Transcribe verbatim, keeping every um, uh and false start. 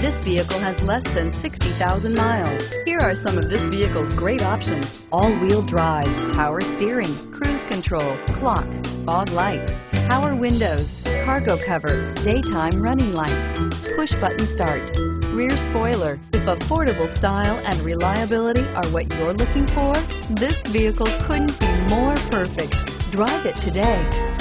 This vehicle has less than sixty thousand miles. Here are some of this vehicle's great options: all-wheel drive, power steering, cruise control, clock, fog lights, power windows, cargo cover, daytime running lights, push-button start, rear spoiler. If affordable style and reliability are what you're looking for, this vehicle couldn't be more perfect. Drive it today.